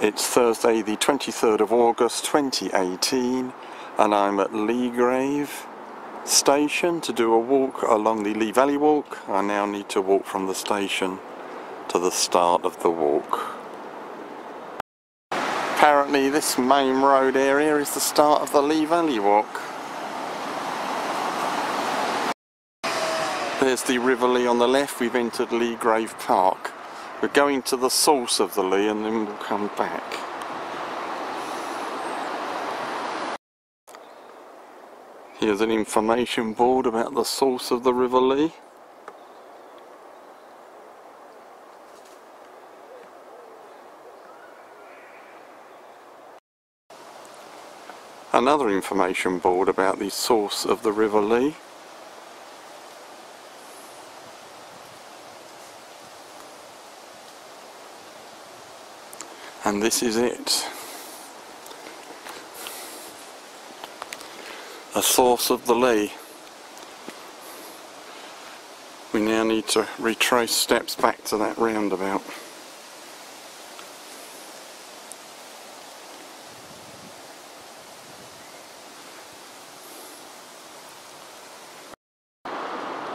It's Thursday the 23rd of August 2018 and I'm at Leagrave Station to do a walk along the Lea Valley Walk. I now need to walk from the station to the start of the walk. Apparently this main road area is the start of the Lea Valley Walk. There's the River Lea on the left. We've entered Leagrave Park. We're going to the source of the Lea and then we'll come back. Here's an information board about the source of the River Lea. Another information board about the source of the River Lea. And this is it. A source of the Lea. We now need to retrace steps back to that roundabout.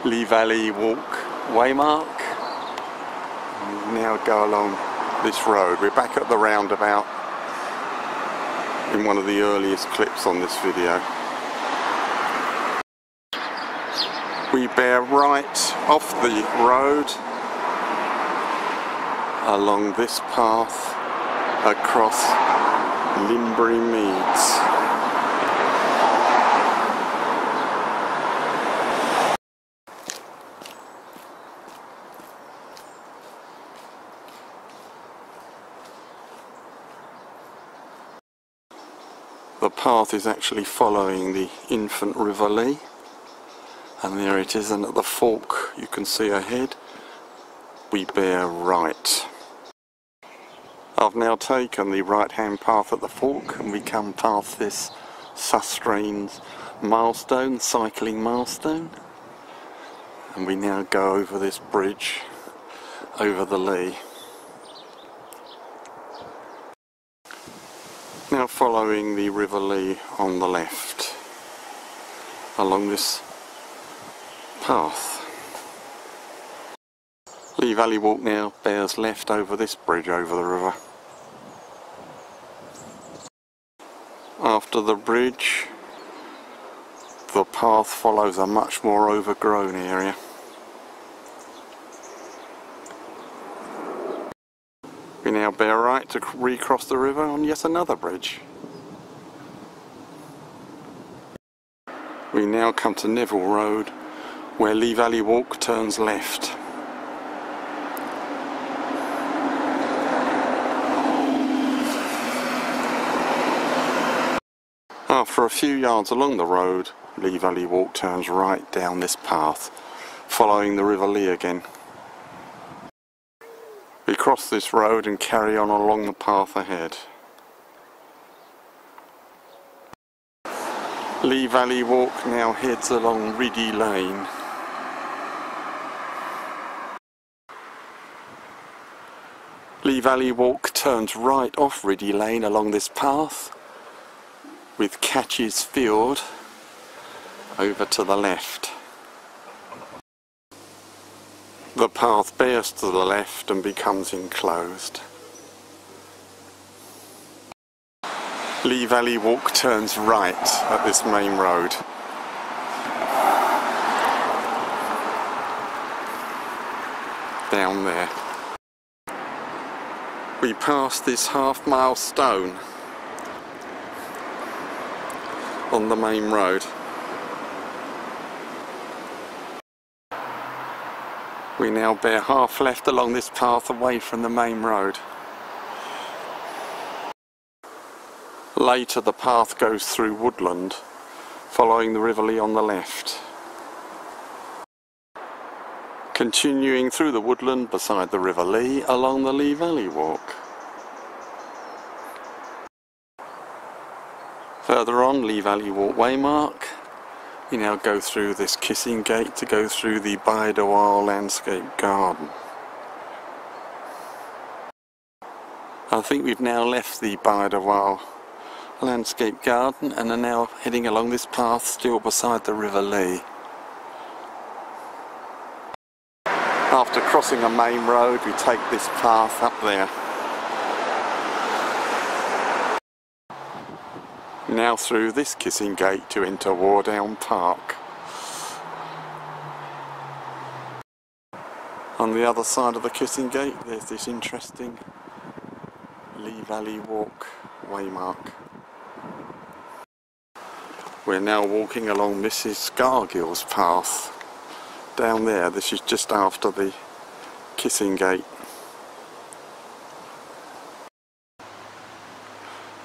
Lea Valley Walk waymark. And now go along this road. We're back at the roundabout in one of the earliest clips on this video. We bear right off the road along this path across Limbury Meads. The path is actually following the infant River Lea, and there it is, and at the fork you can see ahead we bear right. I've now taken the right hand path at the fork and we come past this Sustrans milestone, cycling milestone, and we now go over this bridge over the Lea. Now following the River Lea on the left along this path. Lea Valley Walk now bears left over this bridge over the river. After the bridge the path follows a much more overgrown area. We now bear right to recross the river on yet another bridge. We now come to Neville Road, where Lea Valley Walk turns left. After a few yards along the road, Lea Valley Walk turns right down this path, following the River Lea again. We cross this road and carry on along the path ahead. Lea Valley Walk now heads along Riddy Lane. Lea Valley Walk turns right off Riddy Lane along this path with Catches Field over to the left. The path bears to the left and becomes enclosed. Lea Valley Walk turns right at this main road. Down there. We pass this half-mile stone on the main road. We now bear half left along this path away from the main road. Later the path goes through woodland, following the River Lea on the left. Continuing through the woodland beside the River Lea along the Lea Valley Walk. Further on Lea Valley Walk waymark. We now go through this kissing gate to go through the Baidawal Landscape Garden. I think we've now left the Baidawal Landscape Garden and are now heading along this path still beside the River Lea. After crossing a main road, we take this path up there. Now through this kissing gate to enter Wardown Park. On the other side of the kissing gate there's this interesting Lea Valley Walk waymark. We're now walking along Mrs. Scargill's path. Down there, this is just after the kissing gate.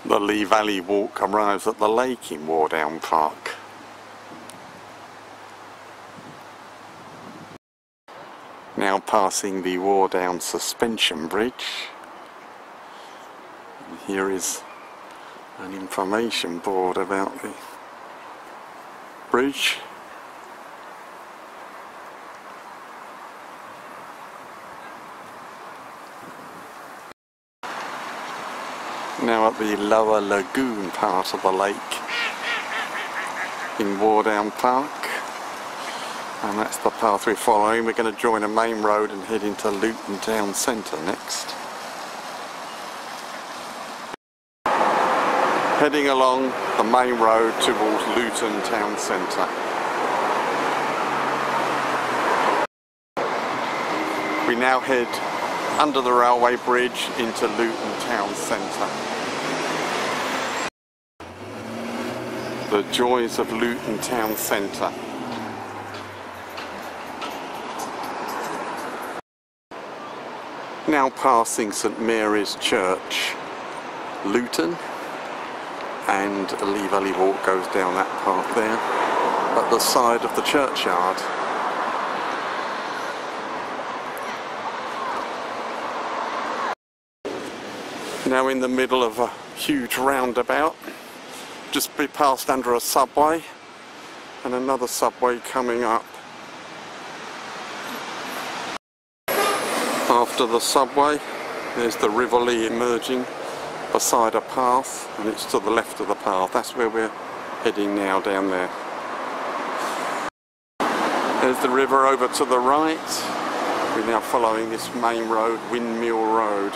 The Lea Valley Walk arrives at the lake in Wardown Park. Now passing the Wardown suspension bridge. Here is an information board about the bridge. Now at the lower lagoon part of the lake in Wardown Park, and that's the path we're following. We're going to join a main road and head into Luton town centre next. Heading along the main road towards Luton town centre. We now head under the railway bridge into Luton town centre. The joys of Luton town centre. Now passing St Mary's Church, Luton, and Lea Valley Walk goes down that path there at the side of the churchyard. Now in the middle of a huge roundabout, just be passed under a subway and another subway coming up. After the subway there's the River Lea emerging beside a path, and it's to the left of the path. That's where we're heading now, down there. There's the river over to the right. We're now following this main road, Windmill Road.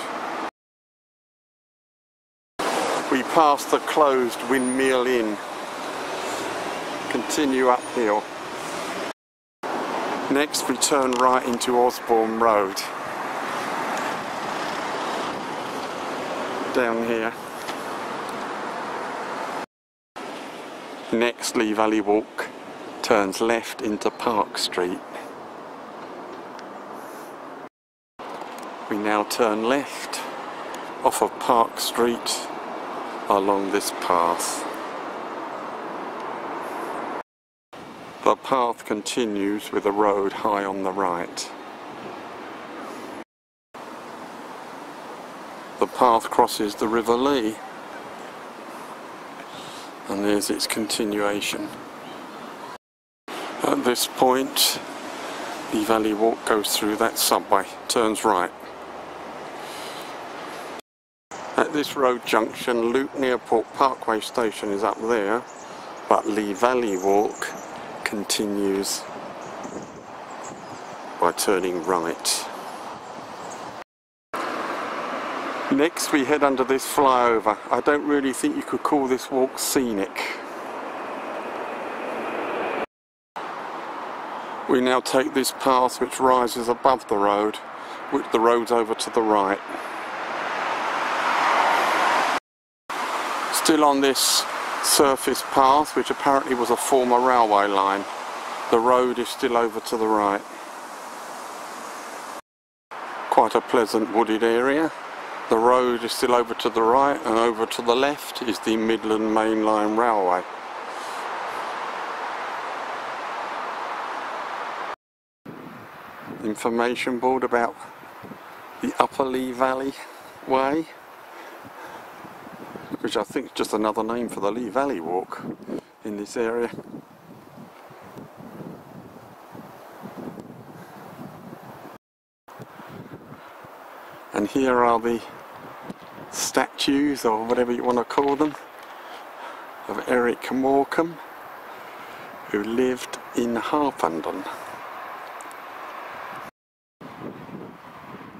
We pass the closed Windmill Inn, continue uphill. Next we turn right into Osborne Road, down here. Next Lea Valley Walk turns left into Park Street. We now turn left off of Park Street along this path. The path continues with a road high on the right. The path crosses the River Lea, and there's its continuation. At this point, Lea Valley Walk goes through that subway, turns right. At this road junction, Luton near Port Parkway station is up there, but Lea Valley Walk continues by turning right. Next we head under this flyover. I don't really think you could call this walk scenic. We now take this path which rises above the road, with the road over to the right. Still on this surface path, which apparently was a former railway line. The road is still over to the right. Quite a pleasant wooded area. The road is still over to the right, and over to the left is the Midland Main Line Railway. Information board about the Upper Lea Valley Way, which I think is just another name for the Lea Valley Walk in this area. And here are the statues, or whatever you want to call them, of Eric Morecambe, who lived in Harpenden.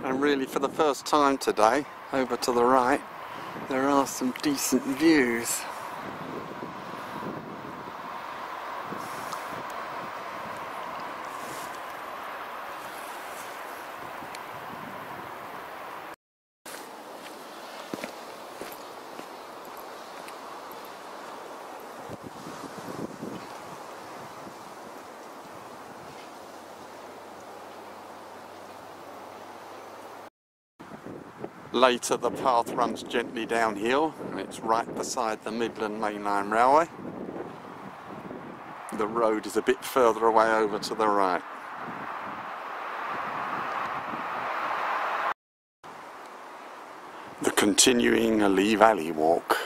And really, for the first time today, over to the right, there are some decent views. Later, the path runs gently downhill and it's right beside the Midland Main Line Railway. The road is a bit further away over to the right. The continuing Lea Valley Walk.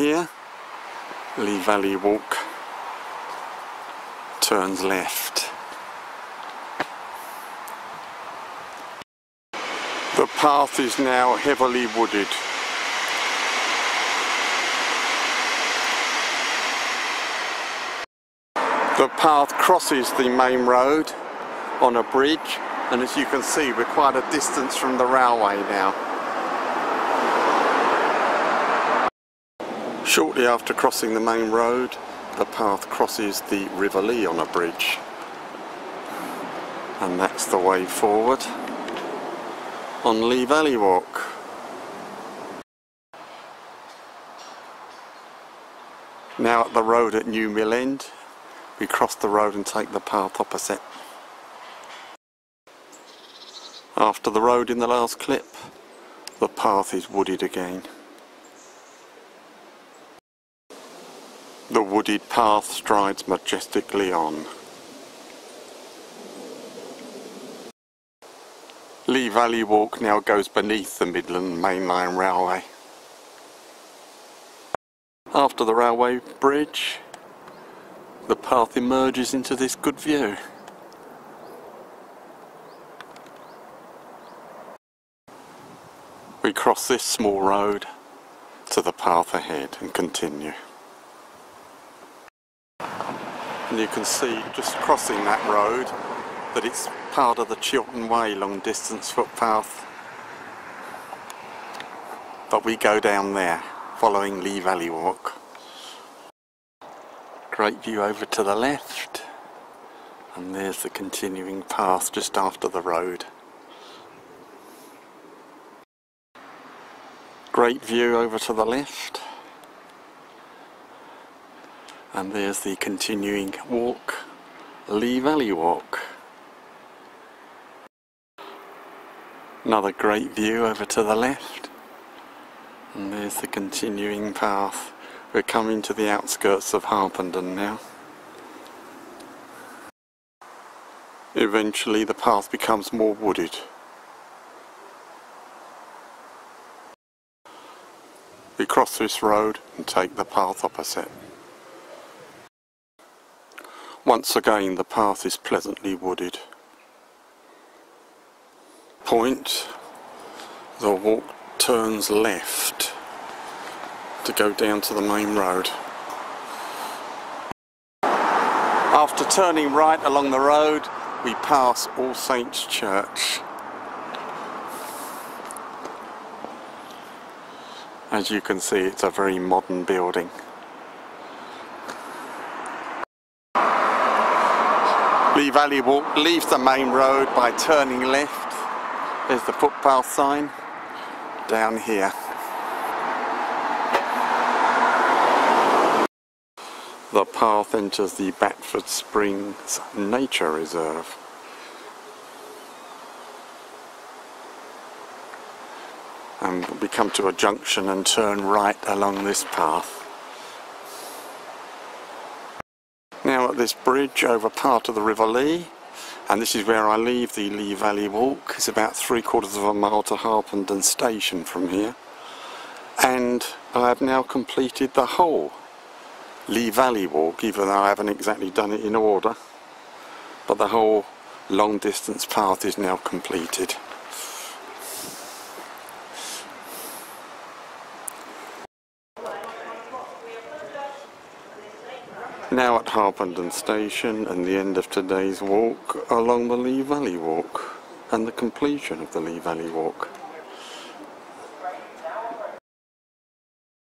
Here, Lea Valley Walk turns left. The path is now heavily wooded. The path crosses the main road on a bridge, and as you can see, we're quite a distance from the railway now. Shortly after crossing the main road, the path crosses the River Lea on a bridge. And that's the way forward on Lea Valley Walk. Now at the road at New Mill End, we cross the road and take the path opposite. After the road in the last clip, the path is wooded again. The wooded path strides majestically on. Lea Valley Walk now goes beneath the Midland Main Line Railway. After the railway bridge, the path emerges into this good view. We cross this small road to the path ahead and continue. And you can see just crossing that road that it's part of the Chilton Way long distance footpath, but we go down there following Lea Valley Walk. Great view over to the left, and there's the continuing path just after the road. Great view over to the left, and there's the continuing walk, Lea Valley Walk. Another great view over to the left, and there's the continuing path. We're coming to the outskirts of Harpenden now. Eventually the path becomes more wooded. We cross this road and take the path opposite. Once again the path is pleasantly wooded. Point, the walk turns left to go down to the main road. After turning right along the road, we pass All Saints Church. As you can see, it's a very modern building. Lea Valley Walk leaves the main road by turning left. There's the footpath sign down here. The path enters the Batford Springs nature reserve. And we come to a junction and turn right along this path. Now at this bridge over part of the River Lea, and this is where I leave the Lea Valley Walk. It's about 3/4 of a mile to Harpenden Station from here. And I have now completed the whole Lea Valley Walk, even though I haven't exactly done it in order. But the whole long distance path is now completed. Now at Harpenden Station and the end of today's walk along the Lea Valley Walk and the completion of the Lea Valley Walk.